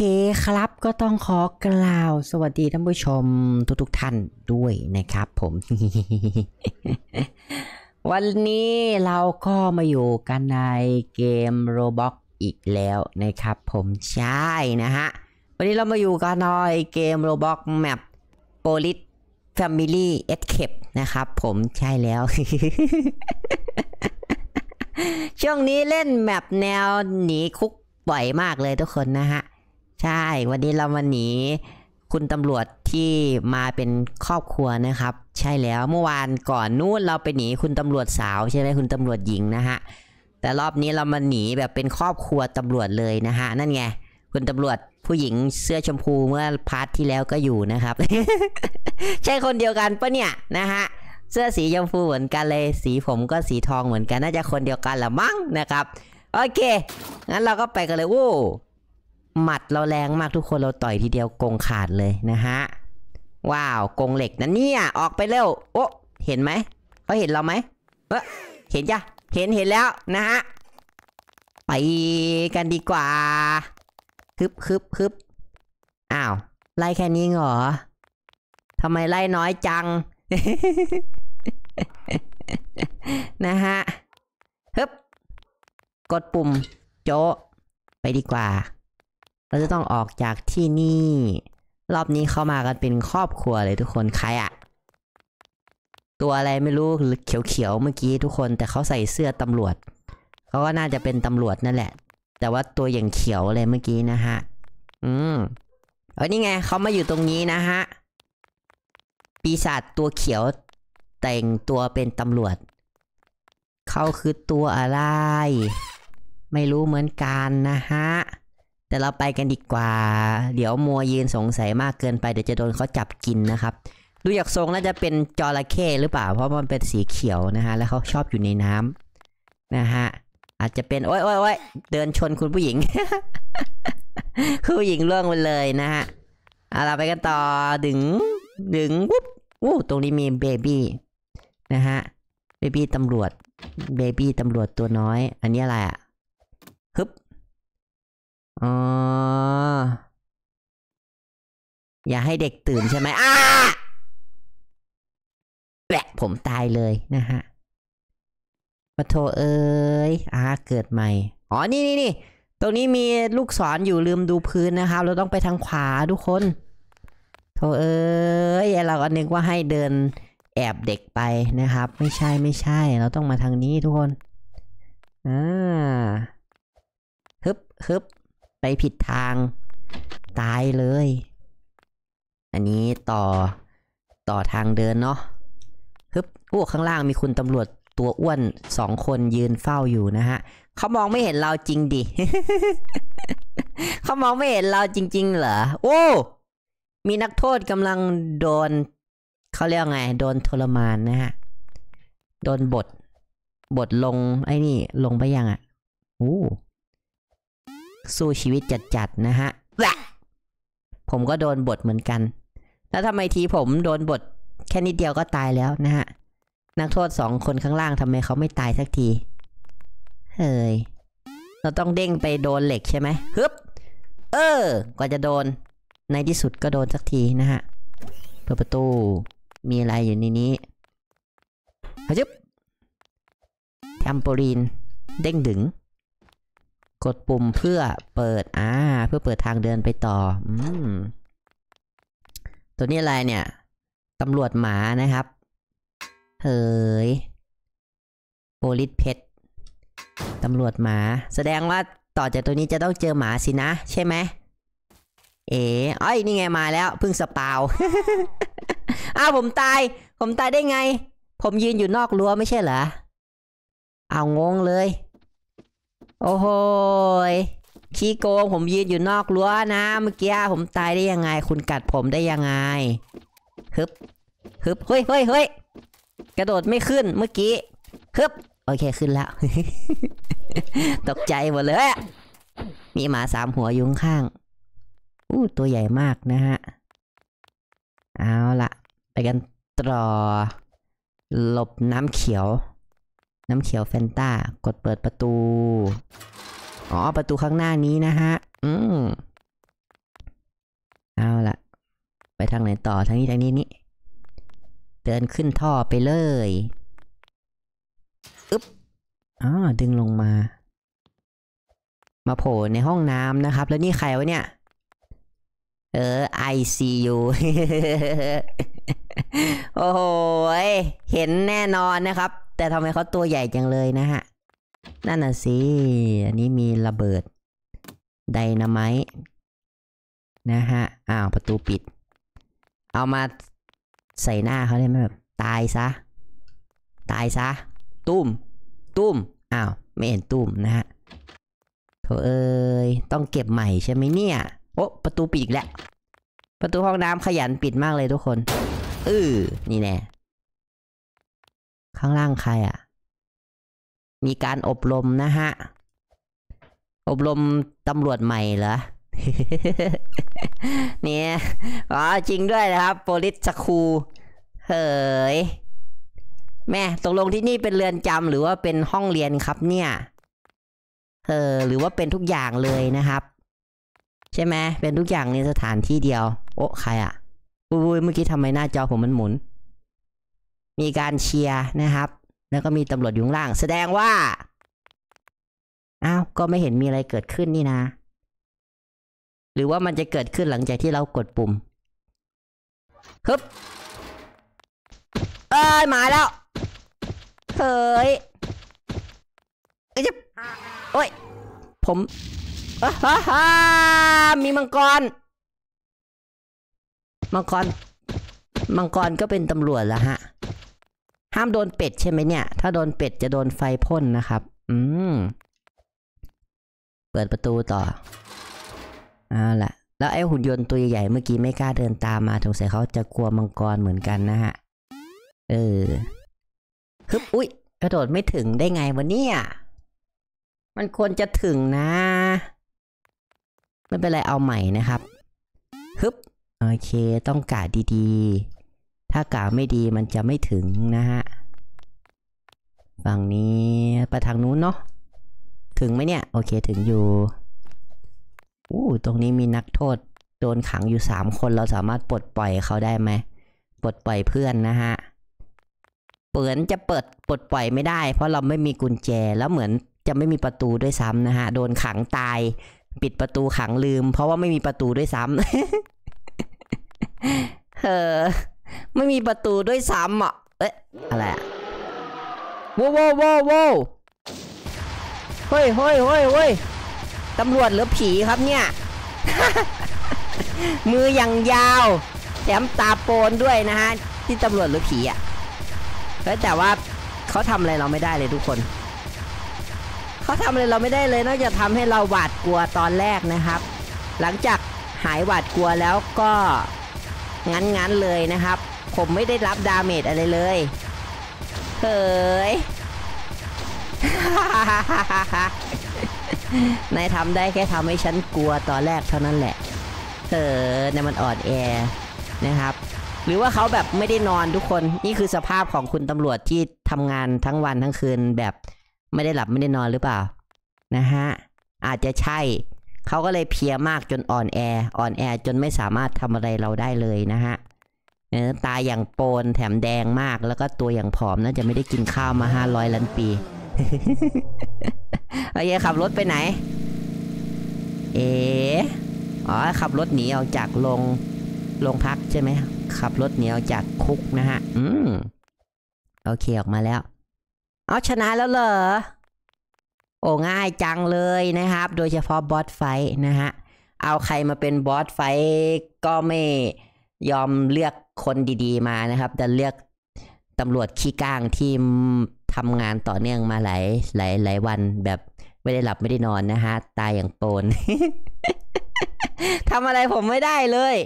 เคครับก็ต้องขอกล่าวสวัสดีท่านผู้ชมทุกท่านด้วยนะครับผม วันนี้เราก็มาอยู่กันในเกม Roblox อีกแล้วนะครับผมใช่นะฮะวันนี้เรามาอยู่กันในเกม Roblox Map Police Family Escape นะครับผมใช่แล้ว ช่วงนี้เล่นแมปแนวหนีคุกบ่อยมากเลยทุกคนนะฮะใช่วันนี้เรามาหนีคุณตำรวจที่มาเป็นครอบครัวนะครับใช่แล้วเมื่อวานก่อนนู้นเราไปหนีคุณตำรวจสาวใช่ไหมคุณตำรวจหญิงนะฮะแต่รอบนี้เรามาหนีแบบเป็นครอบครัวตำรวจเลยนะฮะนั่นไงคุณตำรวจผู้หญิงเสื้อชมพูเมื่อพาร์ทที่แล้วก็อยู่นะครับ ใช่คนเดียวกันปะเนี่ยนะฮะเสื้อสีชมพูเหมือนกันเลยสีผมก็สีทองเหมือนกันน่าจะคนเดียวกันละมั้งนะครับโอเคงั้นเราก็ไปกันเลยโอ้หมัดเราแรงมากทุกคนเราต่อยทีเดียวกงขาดเลยนะฮะว้าวกงเหล็กนะเนี่ยออกไปเร็วโอ้เห็นไหมเขาเห็นเราไหมเห็นจ้ะเห็นแล้วนะฮะไปกันดีกว่าฮึบอ้าวไล่แค่นี้เหรอทำไมไล่น้อยจัง นะฮะฮึบกดปุ่มโจ๊ะไปดีกว่าเราจะต้องออกจากที่นี่รอบนี้เข้ามากันเป็นครอบครัวเลยทุกคนใครอะตัวอะไรไม่รู้เขียวๆเมื่อกี้ทุกคนแต่เขาใส่เสื้อตำรวจเขาก็น่าจะเป็นตำรวจนั่นแหละแต่ว่าตัวอย่างเขียวเลยเมื่อกี้นะฮะเออนี่ไงเขามาอยู่ตรงนี้นะฮะปีศาจตัวเขียวแต่งตัวเป็นตำรวจเขาคือตัวอะไรไม่รู้เหมือนกันนะฮะแต่เราไปกันดีกว่าเดี๋ยวมัวยืนสงสัยมากเกินไปเดี๋ยวจะโดนเขาจับกินนะครับดูจากทรงน่าจะเป็นจระเข้หรือเปล่าเพราะมันเป็นสีเขียวนะฮะแล้วเขาชอบอยู่ในน้ำนะฮะอาจจะเป็นโอ๊ยเดินชนคุณผู้หญิง คุณผู้หญิงล่วงไปเลยนะฮะเราไปกันต่อดึงวุ๊บอู้ตรงนี้มีเบบี้นะฮะเบบี้ตำรวจตัวน้อยอันนี้อะไรอ่ะฮึบอ๋ออย่าให้เด็กตื่นใช่ไหมแปะผมตายเลยนะฮะปะโถเอ้ยเกิดใหม่อ๋อนี่ตรงนี้มีลูกศรอยู่ลืมดูพื้นนะครับเราต้องไปทางขวาทุกคนโถเอ้ยเราก็นึกว่าให้เดินแอบเด็กไปนะครับไม่ใช่เราต้องมาทางนี้ทุกคนฮึบไปผิดทางตายเลยอันนี้ต่อทางเดินเนาะฮึบอู้ข้างล่างมีคุณตำรวจตัวอ้วน2คนยืนเฝ้าอยู่นะฮะเขามองไม่เห็นเราจริงดิ เขามองไม่เห็นเราจริงๆเหรอโอ้มีนักโทษกำลังโดนเขาเรียกไงโดนทรมานนะฮะโดนบทลงไอ้นี่ลงไปยังอ่ะอู้สู้ชีวิตจัดๆนะฮะผมก็โดนบทเหมือนกันแล้วทำไมทีผมโดนบทแค่นิดเดียวก็ตายแล้วนะฮะนักโทษ2คนข้างล่างทำไมเขาไม่ตายสักทีเฮ้ยเราต้องเด้งไปโดนเหล็กใช่ไหมฮึบกว่าจะโดนในที่สุดก็โดนสักทีนะฮะเปิดประตูมีอะไรอยู่ในนี้ฮึบแทมโปลีนเด้งดึงกดปุ่มเพื่อเปิดเพื่อเปิดทางเดินไปต่อตัวนี้อะไรเนี่ยตำรวจหมานะครับเฮ้ยโปลิสเพชรตำรวจหมาแสดงว่าต่อจากตัวนี้จะต้องเจอหมาสินะใช่ไหมอ้อยนี่ไงมาแล้วเพิ่งสปาว ผมตายได้ไงผมยืนอยู่นอกรั้วไม่ใช่เหรอเอางงเลยโอ้โหขี้โกงผมยืนอยู่นอกรั้วนะเมื่อกี้ผมตายได้ยังไงคุณกัดผมได้ยังไงฮึบเฮ้ยกระโดดไม่ขึ้นเมื่อกี้ฮึบโอเคขึ้นแล้ว ตกใจหมดเลยมีหมา3หัวอยู่ข้างอู้ตัวใหญ่มากนะฮะเอาละไปกันต่อหลบน้ำเขียวแฟนตากดเปิดประตูอ๋อประตูข้างหน้านี้นะฮะ ทางไหนต่อทางนี้ทางนี้นี่เดินขึ้นท่อไปเลยอึ๊บอ๋อดึงลงมาโผล่ในห้องน้ำนะครับแล้วนี่ใครวะเนี่ยI see you โอ้โหเห็นแน่นอนนะครับแต่ทำไมเขาตัวใหญ่จังเลยนะฮะนั่นน่ะสิอันนี้มีระเบิดไดนาไมต์นะฮะอ้าวประตูปิดเอามาใส่หน้าเขาได้ไหมแบบตายซะตายซะตุ้มตุ้มอ้าวไม่เห็นตุ้มนะฮะโถเอ้ยต้องเก็บใหม่ใช่ไหมเนี่ยโอ้ประตูปิดอีกแล้วประตูห้องน้ำขยันปิดมากเลยทุกคนนี่แน่ข้างล่างใครอ่ะมีการอบรมนะฮะอบรมตำรวจใหม่เหรอ เนี่ยอ๋อจริงด้วยนะครับโปลิสสคูลเฮ้ยแม่ตกลงที่นี่เป็นเรือนจำหรือว่าเป็นห้องเรียนครับเนี่ยหรือว่าเป็นทุกอย่างเลยนะครับใช่ไหมเป็นทุกอย่างในสถานที่เดียวโอ้ใครอ่ะอุ้ยเมื่อกี้ทำไมหน้าจอผมมันหมุนมีการเชียร์นะครับแล้วก็มีตำรวจอยู่ข้างล่างแสดงว่าอ้าวก็ไม่เห็นมีอะไรเกิดขึ้นนี่นะหรือว่ามันจะเกิดขึ้นหลังจากที่เรากดปุ่มฮึบมาแล้วเฮ้ยโอ้ยผมมีมังกรก็เป็นตำรวจละฮะห้ามโดนเป็ดใช่ไหมเนี่ยถ้าโดนเป็ดจะโดนไฟพ่นนะครับเปิดประตูต่อเอาล่ะแล้วไอ้หุ่นยนต์ตัวใหญ่เมื่อกี้ไม่กล้าเดินตามมาสงสัยเขาจะกลัวมังกรเหมือนกันนะฮะฮึบอุ๊ยกระโดดไม่ถึงได้ไงวะเนี่ยมันควรจะถึงนะไม่เป็นไรเอาใหม่นะครับฮึบโอเคต้องกะดีๆถ้ากะไม่ดีมันจะไม่ถึงนะฮะฝั่งนี้ไปทางนู้นเนาะถึงไหมเนี่ยโอเคถึงอยู่ตรงนี้มีนักโทษโดนขังอยู่3คนเราสามารถปลดปล่อยเขาได้ไหมปลดปล่อยเพื่อนนะฮะเหมือนจะเปิดปลดปล่อยไม่ได้เพราะเราไม่มีกุญแจแล้วเหมือนจะไม่มีประตูด้วยซ้ำนะฮะโดนขังตายปิดประตูขังลืมเพราะว่าไม่มีประตูด้วยซ้ำไม่มีประตูด้วยซ้ำอ่ะอะไรอ่ะว้าวเฮ้ยตำรวจหรือผีครับเนี่ย มืออย่างยาวแถมตาโปนด้วยนะฮะที่ตำรวจหรือผีอ่ะแต่ว่าเขาทำอะไรเราไม่ได้เลยทุกคนเขาทำอะไรเราไม่ได้เลยนอกจากทำให้เราหวาดกลัวตอนแรกนะครับหลังจากหายหวาดกลัวแล้วก็งั้นเลยนะครับผมไม่ได้รับดาเมจอะไรเลยเฮ้ย นายทำได้แค่ทำให้ฉันกลัวตอนแรกเท่านั้นแหละนายมันอ่อนแอนะครับหรือว่าเขาแบบไม่ได้นอนทุกคนนี่คือสภาพของคุณตำรวจที่ทำงานทั้งวันทั้งคืนแบบไม่ได้หลับไม่ได้นอนหรือเปล่านะฮะอาจจะใช่เขาก็เลยเพลียมากจนอ่อนแอจนไม่สามารถทำอะไรเราได้เลยนะฮะตาอย่างโปนแถมแดงมากแล้วก็ตัวอย่างผอมน่าจะไม่ได้กินข้าวมา500ล้านปี เอาเยขับรถไปไหนอ๋อขับรถหนีออกจากโรงพักใช่ไหมขับรถหนีออกจากคุกนะฮะโอเคออกมาแล้วเอาชนะแล้วเหรอโอ้ง่ายจังเลยนะครับโดยเฉพาะบอสไฟนะฮะเอาใครมาเป็นบอสไฟก็ไม่ยอมเลือกคนดีๆมานะครับแต่เลือกตำรวจขี้ก้างที่ทำงานต่อเนื่องมาหลายวันแบบไม่ได้หลับไม่ได้นอนนะฮะตายอย่างโปน ทำอะไรผมไม่ได้เลย